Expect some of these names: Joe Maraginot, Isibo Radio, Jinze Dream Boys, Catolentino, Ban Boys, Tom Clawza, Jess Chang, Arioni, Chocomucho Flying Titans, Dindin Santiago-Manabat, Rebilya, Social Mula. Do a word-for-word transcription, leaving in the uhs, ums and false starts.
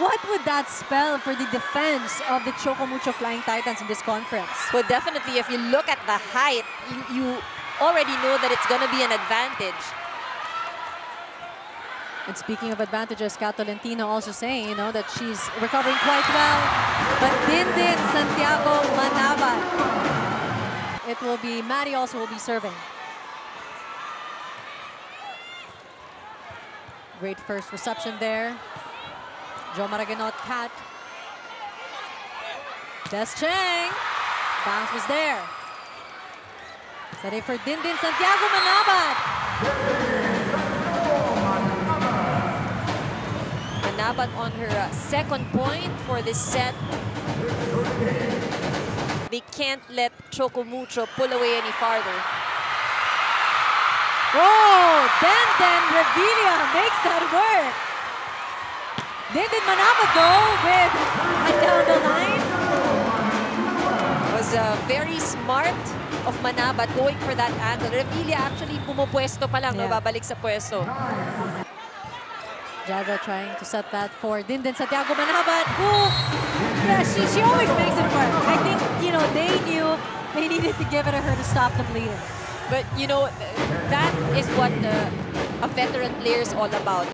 What would that spell for the defense of the Chocomucho Flying Titans in this conference? Well, definitely, if you look at the height, you, you already know that it's going to be an advantage. And speaking of advantages, Catolentino also saying, you know, that she's recovering quite well. But Dindin Santiago-Manabat, it will be, Maddie also will be serving. Great first reception there. Joe Maraginot, Cat. Jess Chang. Bounce was there. Ready for Dindin Santiago-Manabat. Manabat on her uh, second point for this set. They can't let Chocomucho pull away any farther. Oh, then then Rebilya makes that work. Dindin Manabat though with a down the line. It was uh, very smart of Manabat going for that angle. Rebilya actually pumupuesto pa lang, yeah. No, babalik sa puesto. Jaga trying to set that for Dindin Santiago-Manabat, who, yeah, she, she always makes it work. I think, you know, they knew they needed to give it to her to stop the bleeding. But, you know, that is what uh, a veteran player is all about.